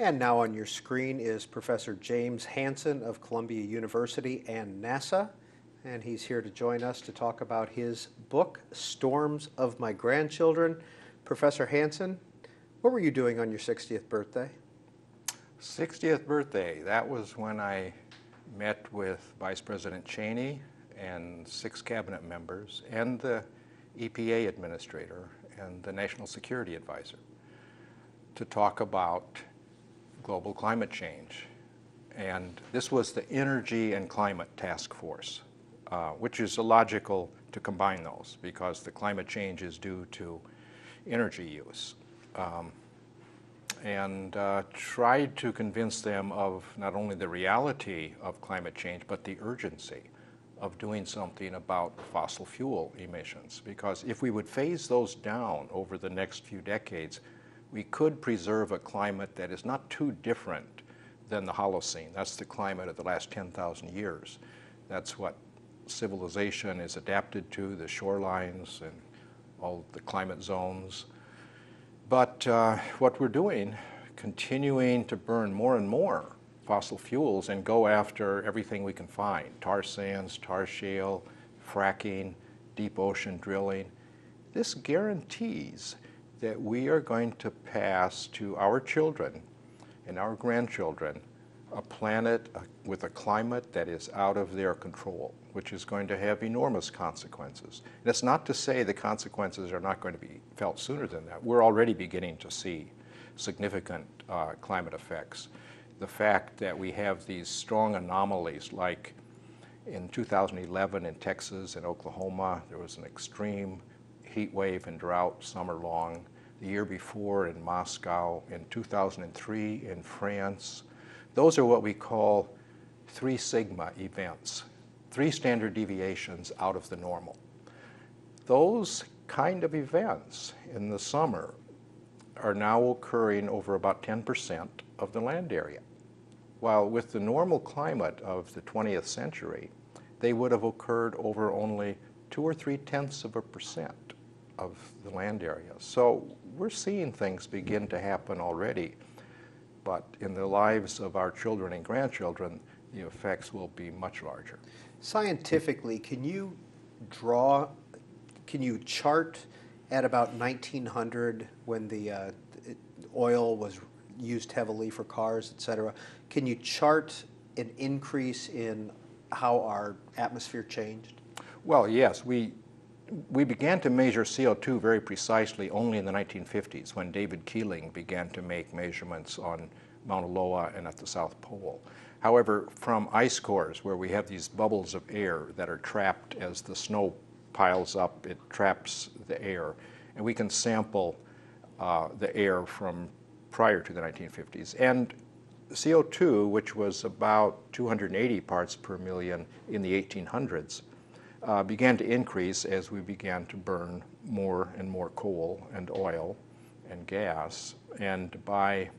And now on your screen is Professor James Hansen of Columbia University and NASA, and he's here to join us to talk about his book, Storms of My Grandchildren. Professor Hansen, what were you doing on your 60th birthday? 60th birthday, that was when I met with Vice President Cheney and 6 cabinet members and the EPA administrator and the National Security Advisor to talk about global climate change. And this was the Energy and Climate Task Force, which is illogical to combine those because the climate change is due to energy use. And tried to convince them of not only the reality of climate change, but the urgency of doing something about fossil fuel emissions. Because if we would phase those down over the next few decades, we could preserve a climate that is not too different than the Holocene. That's the climate of the last 10,000 years. That's what civilization is adapted to, the shorelines and all the climate zones. But what we're doing, continuing to burn more and more fossil fuels and go after everything we can find, tar sands, tar shale, fracking, deep ocean drilling, this guarantees that we are going to pass to our children and our grandchildren a planet with a climate that is out of their control, which is going to have enormous consequences. That's not to say the consequences are not going to be felt sooner than that. We're already beginning to see significant climate effects. The fact that we have these strong anomalies, like in 2011 in Texas and Oklahoma, there was an extreme heat wave and drought summer long. The year before in Moscow, in 2003 in France. Those are what we call 3 sigma events, 3 standard deviations out of the normal. Those kind of events in the summer are now occurring over about 10% of the land area, while with the normal climate of the 20th century, they would have occurred over only 2 or 3/10% of the land area. So we're seeing things begin to happen already. But in the lives of our children and grandchildren, the effects will be much larger. Scientifically, can you chart at about 1900 when the oil was used heavily for cars, etc.? Can you chart an increase in how our atmosphere changed? Well, yes. We began to measure CO2 very precisely only in the 1950s when David Keeling began to make measurements on Mauna Loa and at the South Pole. However, from ice cores where we have these bubbles of air that are trapped as the snow piles up, it traps the air. And we can sample the air from prior to the 1950s. And CO2, which was about 280 parts per million in the 1800s, began to increase as we began to burn more and more coal and oil and gas. And by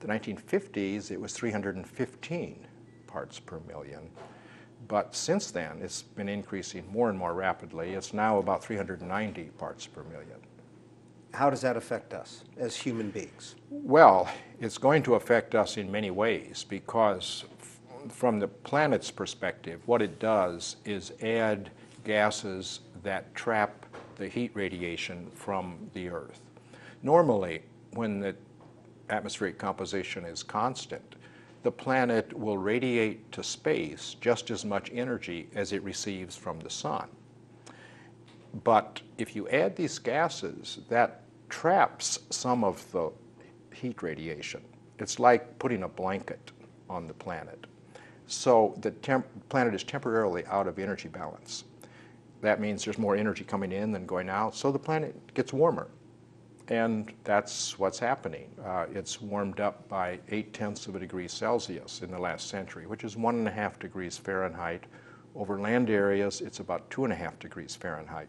the 1950s, it was 315 parts per million. But since then, it's been increasing more and more rapidly. It's now about 390 parts per million. How does that affect us as human beings? Well, it's going to affect us in many ways because from the planet's perspective, what it does is add gases that trap the heat radiation from the Earth. Normally, when the atmospheric composition is constant, the planet will radiate to space just as much energy as it receives from the sun. But if you add these gases, that traps some of the heat radiation. It's like putting a blanket on the planet. So the planet is temporarily out of energy balance. That means there's more energy coming in than going out, so the planet gets warmer. And that's what's happening. It's warmed up by 0.8 degrees Celsius in the last century, which is 1.5 degrees Fahrenheit. Over land areas, it's about 2.5 degrees Fahrenheit.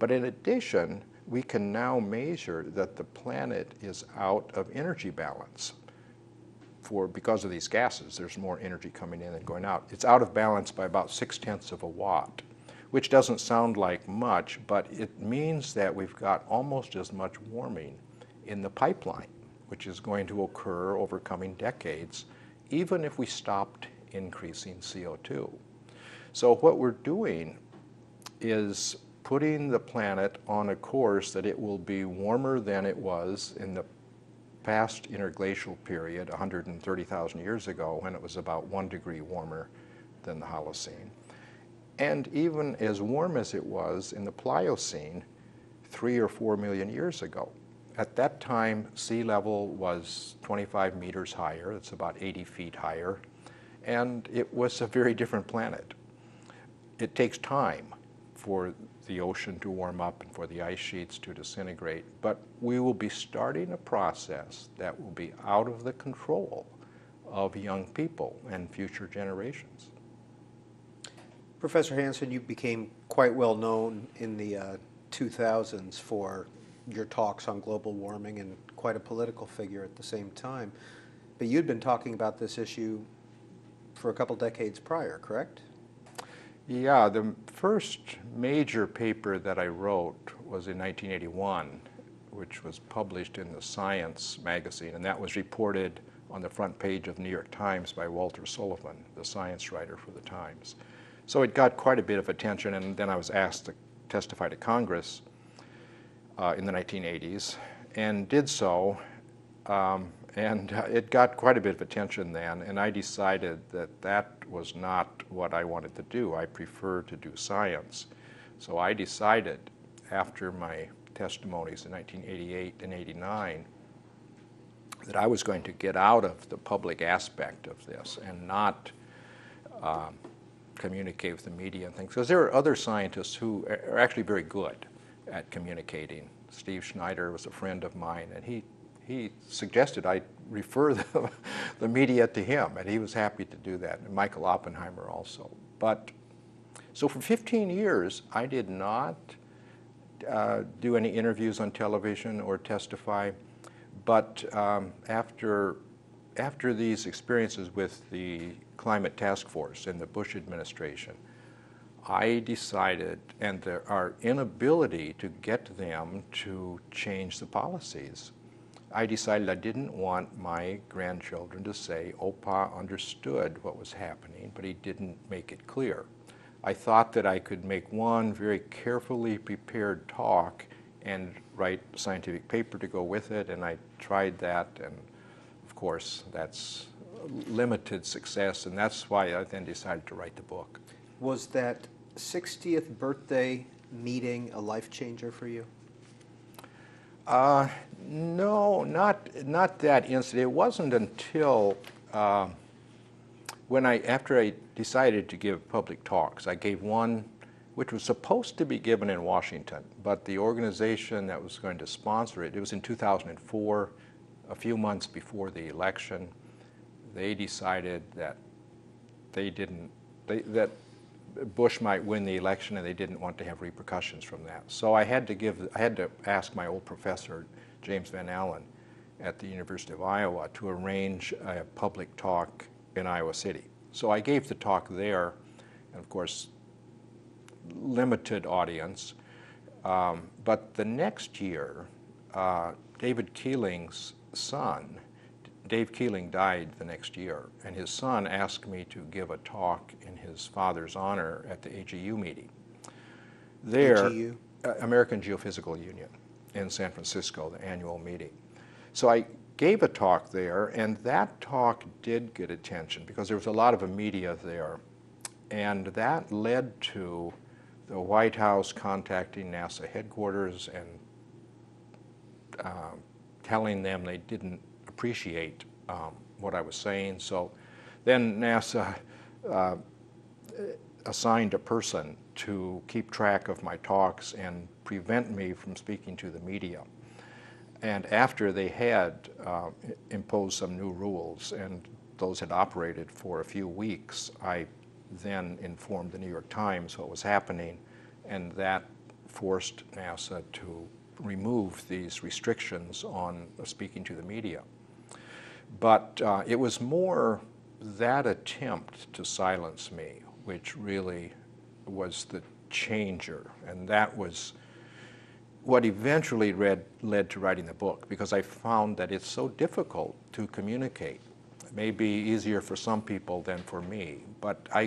But in addition, we can now measure that the planet is out of energy balance. Because of these gases, there's more energy coming in than going out. It's out of balance by about 0.6 watts, which doesn't sound like much, but it means that we've got almost as much warming in the pipeline which is going to occur over coming decades, even if we stopped increasing CO2. So what we're doing is putting the planet on a course that it will be warmer than it was in the past interglacial period 130,000 years ago, when it was about 1 degree warmer than the Holocene. And even as warm as it was in the Pliocene 3 or 4 million years ago. At that time, sea level was 25 meters higher. It's about 80 feet higher. And it was a very different planet. It takes time for the ocean to warm up and for the ice sheets to disintegrate. But we will be starting a process that will be out of the control of young people and future generations. Professor Hansen, you became quite well known in the 2000s for your talks on global warming, and quite a political figure at the same time. But you'd been talking about this issue for a couple decades prior, correct? Yeah, the first major paper that I wrote was in 1981, which was published in the Science magazine, and that was reported on the front page of the New York Times by Walter Sullivan, the science writer for the Times. So it got quite a bit of attention, and then I was asked to testify to Congress in the 1980s, and did so, and it got quite a bit of attention then, and I decided that that was not what I wanted to do. I prefer to do science. So I decided, after my testimonies in 1988 and 89, that I was going to get out of the public aspect of this and not communicate with the media and things, because there are other scientists who are actually very good at communicating. Steve Schneider was a friend of mine, and he suggested I refer the media to him, and he was happy to do that, and Michael Oppenheimer also. But so for 15 years, I did not do any interviews on television or testify, but after these experiences with the Climate Task Force in the Bush administration, I decided, and our inability to get them to change the policies, I decided I didn't want my grandchildren to say, Opa understood what was happening, but he didn't make it clear. I thought that I could make one very carefully prepared talk and write a scientific paper to go with it, and I tried that, and of course, that's limited success, and that's why I then decided to write the book. Was that 60th birthday meeting a life changer for you? No, not that incident. It wasn't until after I decided to give public talks. I gave one which was supposed to be given in Washington, but the organization that was going to sponsor it, it was in 2004, a few months before the election. They decided that that Bush might win the election, and they didn't want to have repercussions from that. So I had to ask my old professor, James Van Allen, at the University of Iowa, to arrange a public talk in Iowa City. So I gave the talk there, and of course, limited audience. But the next year, David Keeling's son, Dave Keeling died the next year, and his son asked me to give a talk in his father's honor at the AGU meeting. There, AGU? American Geophysical Union in San Francisco, the annual meeting. So I gave a talk there, and that talk did get attention because there was a lot of media there, and that led to the White House contacting NASA headquarters and telling them they didn't appreciate what I was saying. So then NASA assigned a person to keep track of my talks and prevent me from speaking to the media. And after they had imposed some new rules, and those had operated for a few weeks, I then informed the New York Times what was happening, and that forced NASA to remove these restrictions on speaking to the media. But it was more that attempt to silence me, which really was the changer. And that was what eventually led to writing the book, because I found that it's so difficult to communicate. It may be easier for some people than for me, but I